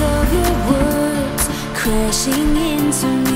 of your words crashing into me.